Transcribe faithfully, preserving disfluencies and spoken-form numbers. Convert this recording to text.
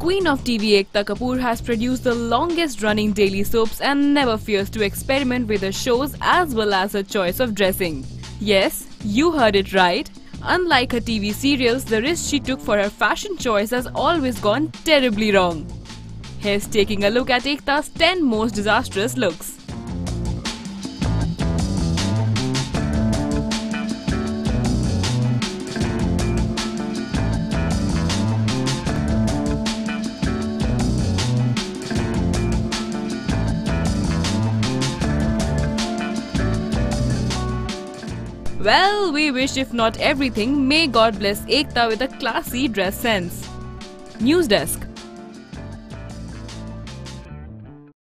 Queen of T V Ekta Kapoor has produced the longest-running daily soaps and never fears to experiment with her shows as well as her choice of dressing. Yes, you heard it right. Unlike her T V serials, the risk she took for her fashion choice has always gone terribly wrong. Here's taking a look at Ekta's ten most disastrous looks. Well, we wish if not everything, may God bless Ekta with a classy dress sense. News Desk.